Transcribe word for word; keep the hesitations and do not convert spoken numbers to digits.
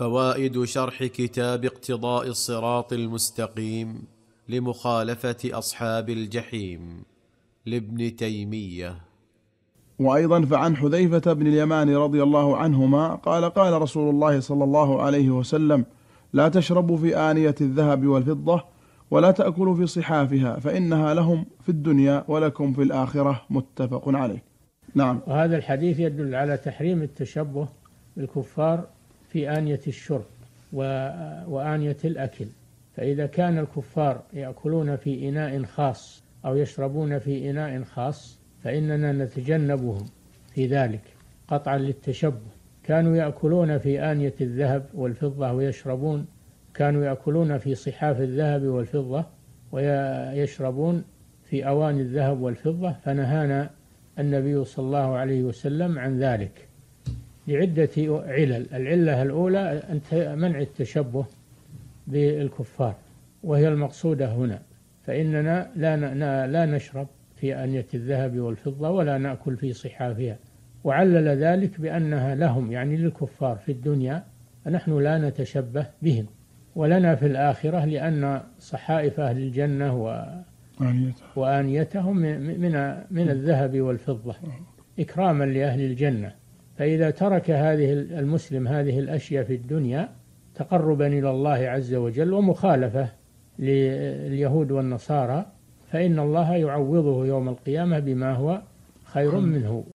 فوائد شرح كتاب اقتضاء الصراط المستقيم لمخالفة أصحاب الجحيم لابن تيمية. وأيضا فعن حذيفة بن اليمان رضي الله عنهما قال: قال رسول الله صلى الله عليه وسلم: لا تشربوا في آنية الذهب والفضة ولا تأكلوا في صحافها، فإنها لهم في الدنيا ولكم في الآخرة، متفق عليه. نعم. وهذا الحديث يدل على تحريم التشبه بالكفار في آنية الشرب وآنية الأكل، فإذا كان الكفار يأكلون في إناء خاص أو يشربون في إناء خاص فإننا نتجنبهم في ذلك قطعا للتشبه. كانوا يأكلون في آنية الذهب والفضة ويشربون، كانوا يأكلون في صحاف الذهب والفضة ويشربون في أواني الذهب والفضة، فنهانا النبي صلى الله عليه وسلم عن ذلك لعدة علل. العلة الأولى منع التشبه بالكفار وهي المقصودة هنا، فإننا لا لا نشرب في آنية الذهب والفضة ولا نأكل في صحافها، وعلل ذلك بأنها لهم يعني للكفار في الدنيا، فنحن لا نتشبه بهم، ولنا في الآخرة لأن صحائف أهل الجنة و... وآنيتهم من من الذهب والفضة إكراما لأهل الجنة. فإذا ترك هذه المسلم هذه الأشياء في الدنيا تقربا إلى الله عز وجل ومخالفة لليهود والنصارى، فإن الله يعوضه يوم القيامة بما هو خير منه